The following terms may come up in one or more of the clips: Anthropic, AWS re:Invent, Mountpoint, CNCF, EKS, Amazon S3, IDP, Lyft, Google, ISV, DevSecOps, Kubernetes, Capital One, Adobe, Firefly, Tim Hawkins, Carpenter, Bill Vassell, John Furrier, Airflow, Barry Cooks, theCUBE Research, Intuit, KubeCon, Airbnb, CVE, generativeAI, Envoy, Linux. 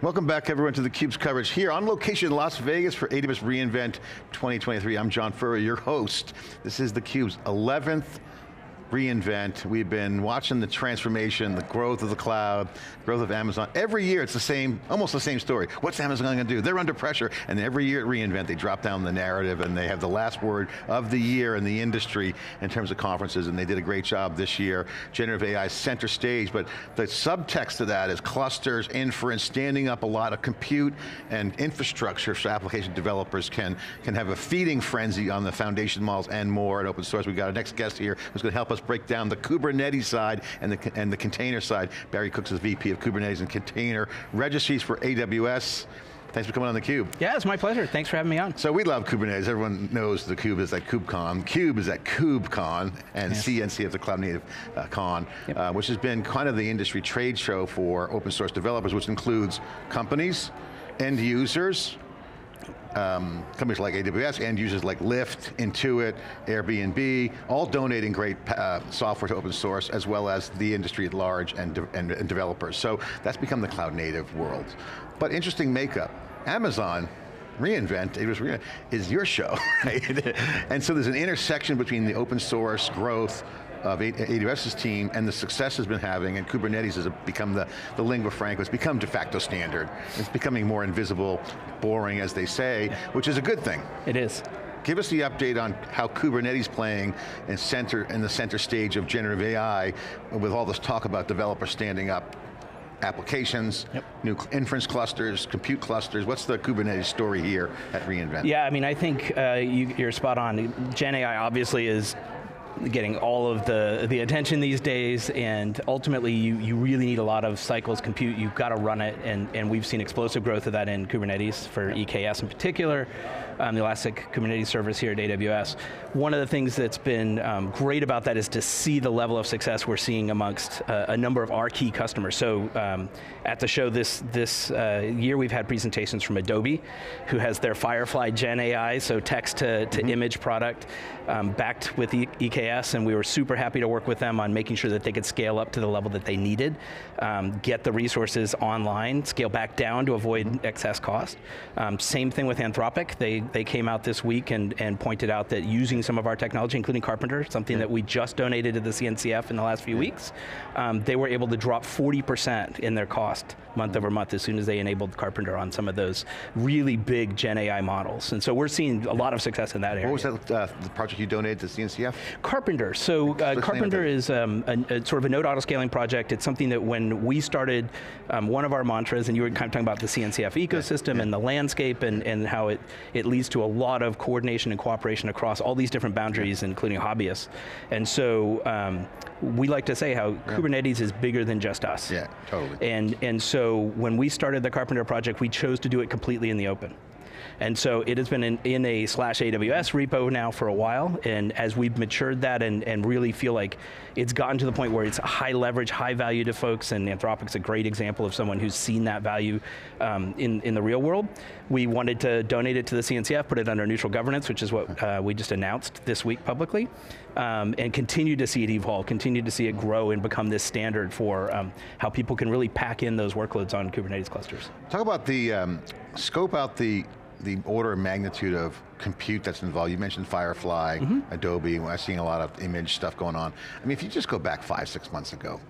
Welcome back everyone to theCUBE's coverage here on location in Las Vegas for AWS re:Invent 2023. I'm John Furrier, your host. This is theCUBE's 11th re:Invent. We've been watching the transformation, the growth of the cloud, growth of Amazon. Every year it's the same, almost the same story. What's Amazon going to do? They're under pressure. And every year at re:Invent they drop down the narrative and they have the last word of the year in the industry in terms of conferences, and they did a great job this year. Generative AI center stage, but the subtext of that is clusters, inference, standing up a lot of compute and infrastructure so application developers can have a feeding frenzy on the foundation models and more, and open source. We've got our next guest here who's going to help us break down the Kubernetes side and the container side. Barry Cooks is VP of Kubernetes and Container Registries for AWS. Thanks for coming on theCUBE. Yeah, it's my pleasure. Thanks for having me on. So we love Kubernetes. Everyone knows theCUBE is at KubeCon. CUBE is at KubeCon, and yes. CNCF, the Cloud Native Con, yep. Which has been kind of the industry trade show for open source developers, which includes companies, end users, companies like AWS, end users like Lyft, Intuit, Airbnb, all donating great software to open source, as well as the industry at large and developers. So that's become the cloud native world. But interesting makeup. Amazon re:Invent is your show, right? And so there's an intersection between the open source growth of AWS's team and the success it's been having, and Kubernetes has become the lingua franca. It's become de facto standard. It's becoming more invisible, boring as they say, yeah. Which is a good thing. It is. Give us the update on how Kubernetes playing in the center stage of generative AI with all this talk about developers standing up applications, yep. New inference clusters, compute clusters. What's the Kubernetes story here at re:Invent? Yeah, I mean, I think you're spot on. Gen AI obviously is getting all of the attention these days, and ultimately you really need a lot of cycles compute, you've got to run it, and we've seen explosive growth of that in Kubernetes for EKS in particular, the Elastic Kubernetes service here at AWS. One of the things that's been great about that is to see the level of success we're seeing amongst a number of our key customers. So at the show this year we've had presentations from Adobe, who has their Firefly Gen AI, so text to image product, backed with EKS, and we were super happy to work with them on making sure that they could scale up to the level that they needed, get the resources online, scale back down to avoid excess cost. Same thing with Anthropic. They came out this week and pointed out that using some of our technology, including Carpenter, something that we just donated to the CNCF in the last few weeks, they were able to drop 40% in their cost month over month as soon as they enabled Carpenter on some of those really big Gen AI models. And so we're seeing a lot of success in that area. What was that the project you donated to CNCF? Carpenter. So Carpenter is a sort of a node autoscaling project. It's something that when we started, one of our mantras, and you were kind of talking about the CNCF ecosystem, yeah. And the landscape and how it leads to a lot of coordination and cooperation across all these different boundaries, yeah. Including hobbyists. And so we like to say how, yeah. Kubernetes is bigger than just us. Yeah, totally. And so when we started the Carpenter project, we chose to do it completely in the open. And so it has been in a /AWS repo now for a while, and as we've matured that and really feel like it's gotten to the point where it's high leverage, high value to folks, and Anthropic's a great example of someone who's seen that value in the real world. We wanted to donate it to the CNCF, put it under neutral governance, which is what we just announced this week publicly, and continue to see it evolve, continue to see it grow and become this standard for how people can really pack in those workloads on Kubernetes clusters. Talk about the, scope out the order of magnitude of compute that's involved. You mentioned Firefly, Adobe, we're seeing a lot of image stuff going on. I mean, if you just go back 5 or 6 months ago,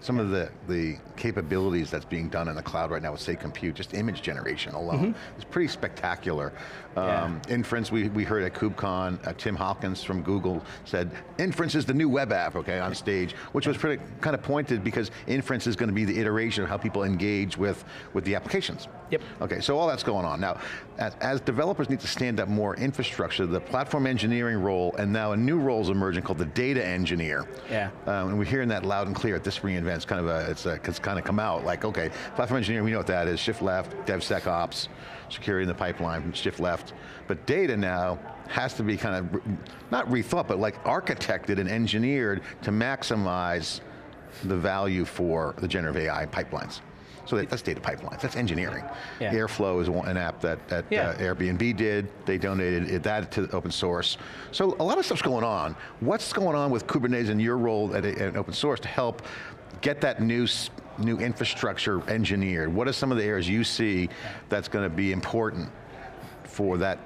some of the capabilities that's being done in the cloud right now with, say, compute, just image generation alone, is pretty spectacular. Yeah. Inference, we heard at KubeCon, Tim Hawkins from Google said, inference is the new web app, okay, on stage, which was pretty kind of pointed because inference is going to be the iteration of how people engage with the applications. Yep. Okay, so all that's going on. Now, as developers need to stand up more infrastructure, the platform engineering role, and now a new role is emerging called the data engineer. Yeah. And we're hearing that loud and clear at this re:Invent. It's kind of it's kind of come out like, okay, platform engineering, we know what that is, shift left, DevSecOps, security in the pipeline, shift left. But data now has to be kind of, not rethought, but like architected and engineered to maximize the value for the generative AI pipelines. So that's data pipelines, that's engineering. Yeah. Airflow is an app that yeah. Airbnb did. They donated that to open source. So a lot of stuff's going on. What's going on with Kubernetes and your role at open source to help get that new infrastructure engineered? What are some of the areas you see that's going to be important for that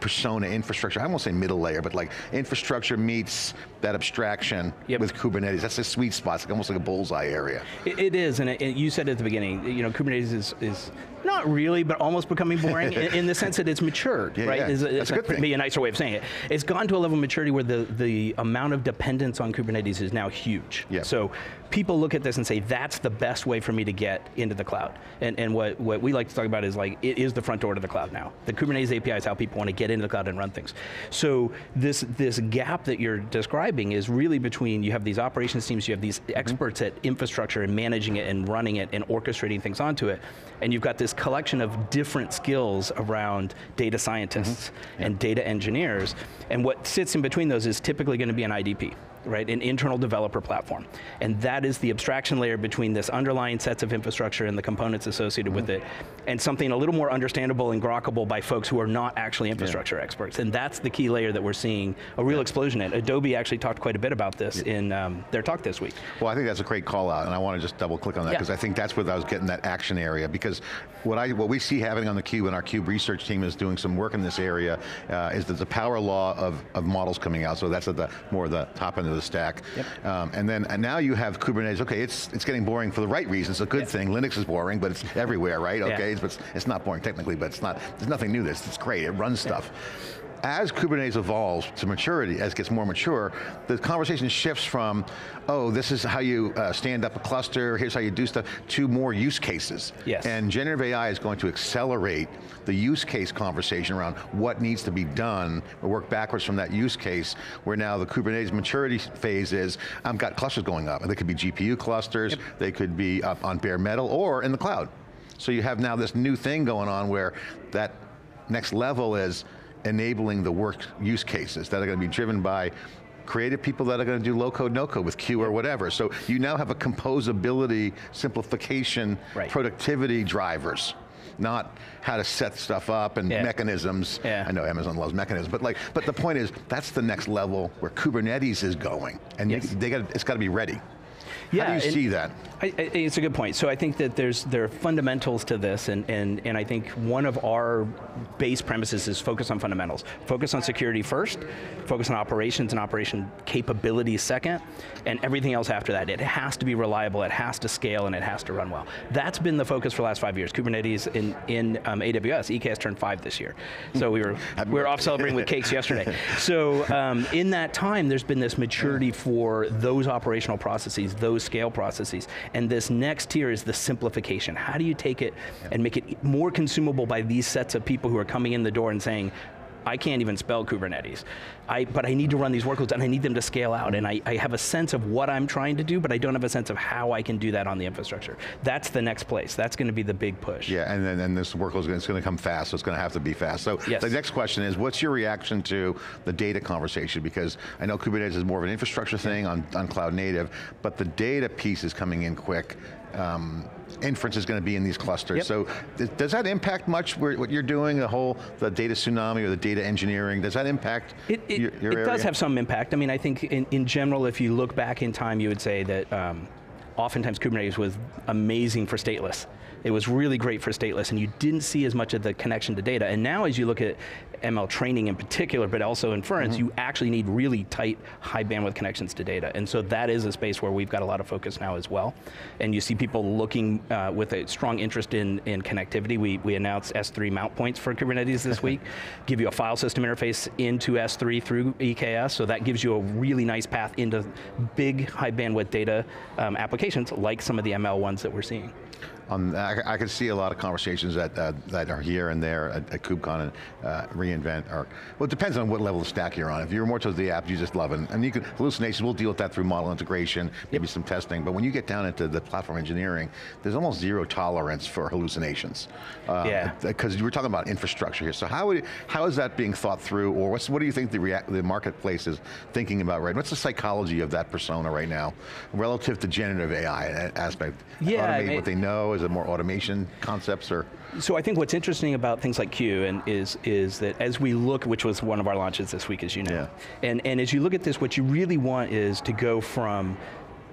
persona infrastructure? I won't say middle layer, but like infrastructure meets that abstraction with Kubernetes. That's the sweet spot, it's almost like a bullseye area. It is, and you said at the beginning, you know, Kubernetes is not really, but almost becoming boring in the sense that it's matured, right? Yeah. That's a good thing. Be a nicer way of saying it. It's gone to a level of maturity where the amount of dependence on Kubernetes is now huge. Yep. So people look at this and say, that's the best way for me to get into the cloud. And what we like to talk about is like, it is the front door to the cloud now. The Kubernetes API is how people want to get into the cloud and run things. So this gap that you're describing is really between, you have these operations teams, you have these experts at infrastructure and managing it and running it and orchestrating things onto it, and you've got this collection of different skills around data scientists and data engineers, and what sits in between those is typically going to be an IDP, right? An internal developer platform. And that is the abstraction layer between this underlying sets of infrastructure and the components associated with it, and something a little more understandable and grokkable by folks who are not actually infrastructure experts. And that's the key layer that we're seeing a real explosion in. Adobe actually talked quite a bit about this in their talk this week. Well, I think that's a great call out, and I want to just double click on that, because I think that's where I was getting that action area, because what we see happening on theCUBE, and our CUBE research team is doing some work in this area, is that the power law of models coming out, so that's at the more the top end of the stack. Yep. And then now you have Kubernetes, okay, it's getting boring for the right reasons, a good thing. Linux is boring, but it's everywhere, right? Okay, it's not boring technically, but there's nothing new to this, it's great, it runs stuff. As Kubernetes evolves to maturity, as it gets more mature, the conversation shifts from, oh, this is how you stand up a cluster, here's how you do stuff, to more use cases. Yes. And generative AI is going to accelerate the use case conversation around what needs to be done, or work backwards from that use case, where now the Kubernetes maturity phase is, I've got clusters going up, and they could be GPU clusters, they could be up on bare metal, or in the cloud. So you have now this new thing going on where that next level is, enabling the work use cases that are going to be driven by creative people that are going to do low code, no code with Q or whatever. So you now have a composability, simplification, productivity drivers, not how to set stuff up and mechanisms. Yeah. I know Amazon loves mechanisms, but the point is, that's the next level where Kubernetes is going, and it's got to be ready. Yeah, how do you see that? It's a good point. So I think that there are fundamentals to this, and I think one of our base premises is focus on fundamentals. Focus on security first, focus on operations and operation capability second, and everything else after that. It has to be reliable, it has to scale, and it has to run well. That's been the focus for the last 5 years. Kubernetes in AWS, EKS turned 5 this year. So we were off celebrating with cakes yesterday. So in that time, there's been this maturity for those operational processes, those scale processes, and this next tier is the simplification. How do you take it and make it more consumable by these sets of people who are coming in the door and saying, I can't even spell Kubernetes, but I need to run these workloads and I need them to scale out, and I have a sense of what I'm trying to do, but I don't have a sense of how I can do that on the infrastructure. That's the next place. That's going to be the big push. Yeah, and then this workload is going to come fast, so it's going to have to be fast. So the next question is, what's your reaction to the data conversation? Because I know Kubernetes is more of an infrastructure thing on cloud native, but the data piece is coming in quick. Inference is going to be in these clusters. So does that impact much what you're doing, the data tsunami or the data engineering, does that impact your area? It does have some impact. I mean, I think in general, if you look back in time, you would say that oftentimes Kubernetes was amazing for stateless. It was really great for stateless, and you didn't see as much of the connection to data. And now as you look at ML training in particular, but also inference, you actually need really tight, high bandwidth connections to data. And so that is a space where we've got a lot of focus now as well. And you see people looking with a strong interest in connectivity. We announced S3 mount points for Kubernetes this week, give you a file system interface into S3 through EKS, so that gives you a really nice path into big, high bandwidth data applications, like some of the ML ones that we're seeing. I can see a lot of conversations that are here and there at KubeCon and reInvent. Well, it depends on what level of stack you're on. If you're more towards the app, you just love it. And you can, hallucinations, we'll deal with that through model integration, maybe some testing, but when you get down into the platform engineering, there's almost zero tolerance for hallucinations. Because we're talking about infrastructure here. So how is that being thought through, or what do you think the marketplace is thinking about right now? What's the psychology of that persona right now relative to generative AI aspect, automating what they know? know? Is it more automation concepts or? So I think what's interesting about things like Q is that as we look, which was one of our launches this week, as you know, and as you look at this, what you really want is to go from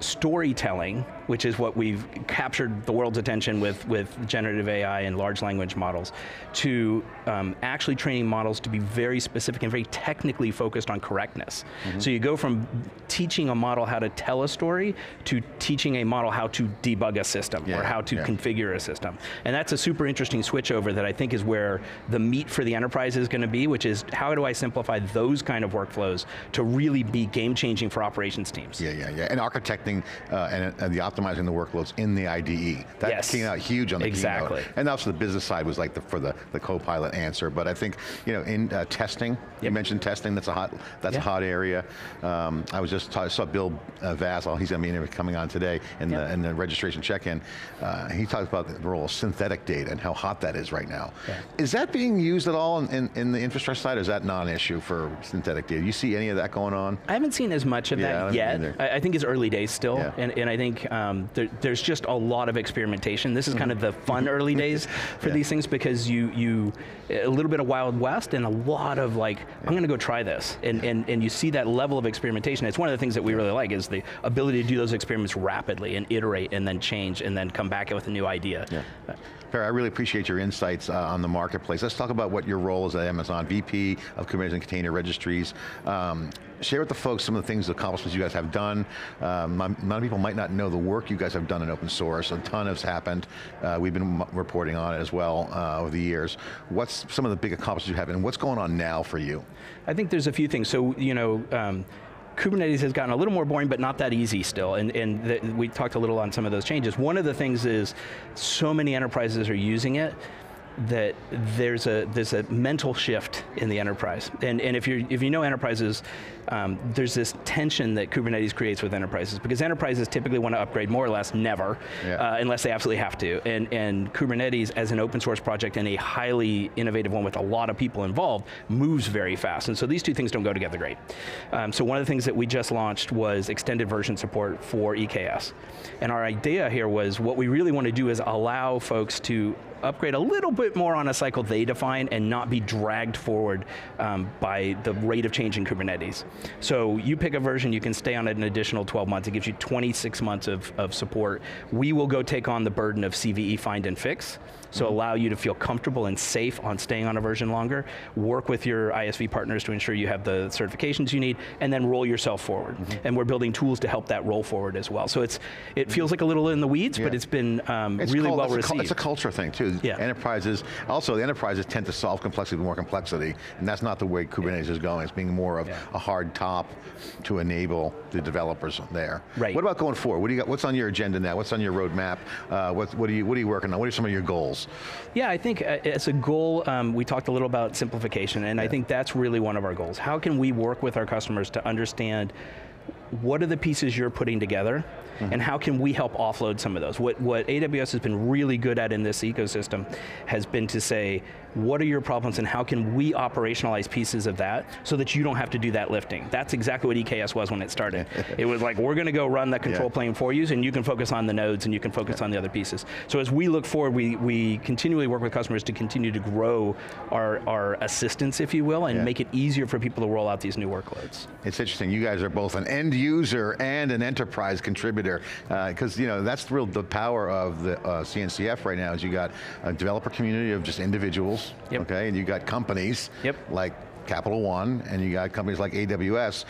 storytelling, which is what we've captured the world's attention with generative AI and large language models, to actually training models to be very specific and very technically focused on correctness. Mm-hmm. So you go from teaching a model how to tell a story to teaching a model how to debug a system or how to configure a system. And that's a super interesting switchover that I think is where the meat for the enterprise is going to be, which is how do I simplify those kind of workflows to really be game changing for operations teams. Yeah, and architecting and the optimizing the workloads in the IDE. That came out huge on the keynote. And also the business side was like for the co-pilot answer, but I think, you know, in testing, you mentioned testing, that's a hot area. I was just saw Bill Vassell, he's coming on today in the registration check-in. He talked about the role of synthetic data and how hot that is right now. Is that being used at all in the infrastructure side, or is that non-issue for synthetic data? You see any of that going on? I haven't seen as much of that yet. I think it's early days still, and I think there's just a lot of experimentation. This is kind of the fun early days for these things, because you a little bit of Wild West and a lot of like, I'm going to go try this, and you see that level of experimentation. It's one of the things that we really like, is the ability to do those experiments rapidly and iterate and then change and then come back with a new idea. Barry, I really appreciate your insights on the marketplace. Let's talk about what your role is at Amazon, VP of Kubernetes and Container Registries. Share with the folks some of the things, the accomplishments you guys have done. A lot of people might not know the work you guys have done in open source. A ton has happened. We've been reporting on it as well over the years. What's some of the big accomplishments you have, and what's going on now for you? I think there's a few things. So, you know, Kubernetes has gotten a little more boring, but not that easy still, and we talked a little on some of those changes. One of the things is, so many enterprises are using it, that there's a mental shift in the enterprise, and if you know enterprises, there's this tension that Kubernetes creates with enterprises, because enterprises typically want to upgrade more or less never, unless they absolutely have to, and Kubernetes as an open source project and a highly innovative one with a lot of people involved moves very fast, and so these two things don't go together great. So one of the things that we just launched was extended version support for EKS, and our idea here was what we really want to do is allow folks to upgrade a little bit more on a cycle they define and not be dragged forward by the rate of change in Kubernetes. So you pick a version, you can stay on it an additional 12 months. It gives you 26 months of support. We will go take on the burden of CVE find and fix, so allow you to feel comfortable and safe on staying on a version longer, work with your ISV partners to ensure you have the certifications you need, and then roll yourself forward. And we're building tools to help that roll forward as well. So it feels like a little in the weeds, but it's been really well received. It's a culture thing too. Enterprises, also the enterprises tend to solve complexity with more complexity, and that's not the way Kubernetes is going. It's being more of a hard top to enable the developers there. Right. What about going forward? What do you got, what's on your agenda now? What's on your roadmap? What are you working on? What are some of your goals? Yeah, I think as a goal, we talked a little about simplification, and I think that's really one of our goals. How can we work with our customers to understand what are the pieces you're putting together, and how can we help offload some of those? What AWS has been really good at in this ecosystem has been to say, what are your problems and how can we operationalize pieces of that so that you don't have to do that lifting? That's exactly what EKS was when it started. It was like, we're going to go run that control plane for you, and you can focus on the nodes and you can focus on the other pieces. So as we look forward, we continually work with customers to continue to grow our assistance, if you will, and make it easier for people to roll out these new workloads. It's interesting, you guys are both an end user and an enterprise contributor, because you know that's the power of the CNCF right now, is you got a developer community of just individuals, okay, and you got companies like Capital One, and you got companies like AWS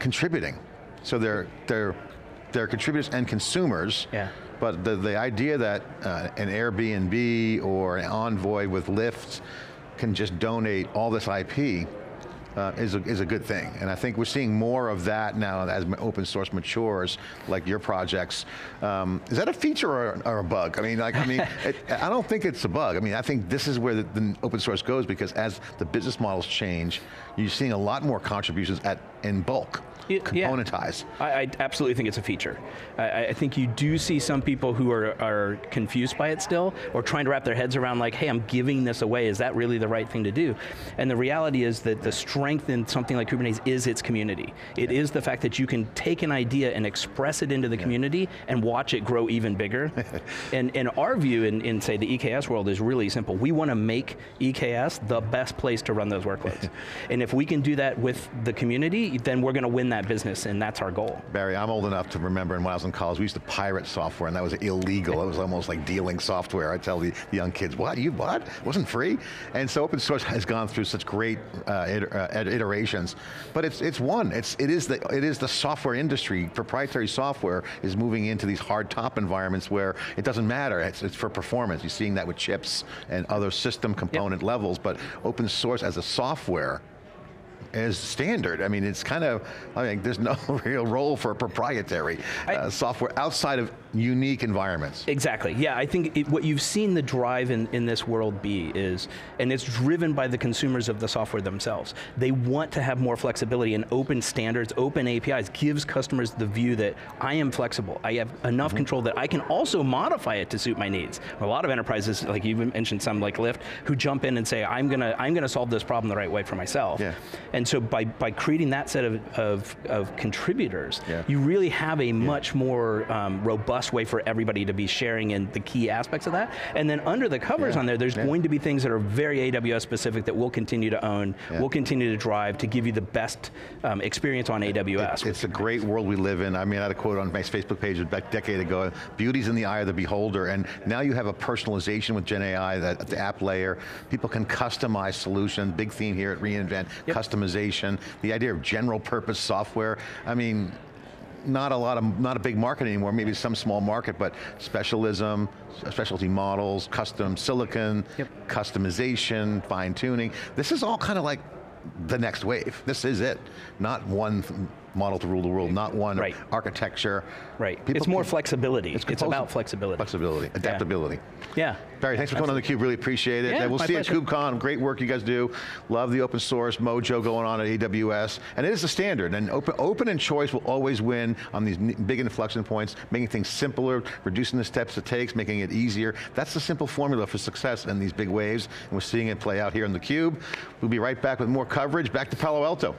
contributing. So they're contributors and consumers, but the idea that an Airbnb or an Envoy with Lyft can just donate all this IP is a good thing, and I think we're seeing more of that now as open source matures, like your projects. Is that a feature or a bug? I don't think it's a bug. I mean, I think this is where the open source goes, because as the business models change, you're seeing a lot more contributions at in bulk, componentize. Yeah. I absolutely think it's a feature. I think you do see some people who are confused by it still, or trying to wrap their heads around like, hey, I'm giving this away, is that really the right thing to do? And the reality is that the strength in something like Kubernetes is its community. It is the fact that you can take an idea and express it into the community and watch it grow even bigger. and our view in say the EKS world is really simple. We want to make EKS the best place to run those workloads. And if we can do that with the community, then we're going to win that business, and that's our goal. Barry, I'm old enough to remember when I was in college, we used to pirate software, and that was illegal. It was almost like dealing software. I tell the young kids, what, you bought? It wasn't free? And so open source has gone through such great iterations, but it is the software industry. Proprietary software is moving into these hard top environments where it doesn't matter, it's for performance. You're seeing that with chips and other system component levels, but open source as a software is standard. I mean, it's kind of, I mean, there's no real role for proprietary software outside of unique environments. Exactly, yeah, I think what you've seen the drive in this world be is, and it's driven by the consumers of the software themselves. They want to have more flexibility, and open standards, open APIs gives customers the view that I am flexible, I have enough control that I can also modify it to suit my needs. A lot of enterprises, like you mentioned some like Lyft, who jump in and say, I'm going to solve this problem the right way for myself. Yeah. And so by creating that set of contributors, you really have a much more robust way for everybody to be sharing in the key aspects of that. And then under the covers on there, there's going to be things that are very AWS specific that we'll continue to own, we'll continue to drive to give you the best experience on AWS. It's a great world we live in. I mean, I had a quote on my Facebook page a decade ago, beauty's in the eye of the beholder, and now you have a personalization with Gen AI, that the app layer. People can customize solutions, big theme here at re:Invent, customization, the idea of general purpose software. I mean, not a big market anymore, maybe some small market, but specialism, specialty models, custom silicon, customization, fine tuning. This is all kind of like the next wave. This is it. Not one model to rule the world, not one architecture. Right, it's more flexibility. It's about flexibility. Flexibility, adaptability. Yeah. Barry, thanks for coming on theCUBE, really appreciate it. Yeah, we'll see you at KubeCon, great work you guys do. Love the open source mojo going on at AWS, and it is the standard, and open and choice will always win on these big inflection points, making things simpler, reducing the steps it takes, making it easier. That's the simple formula for success in these big waves, and we're seeing it play out here on theCUBE. We'll be right back with more coverage, back to Palo Alto.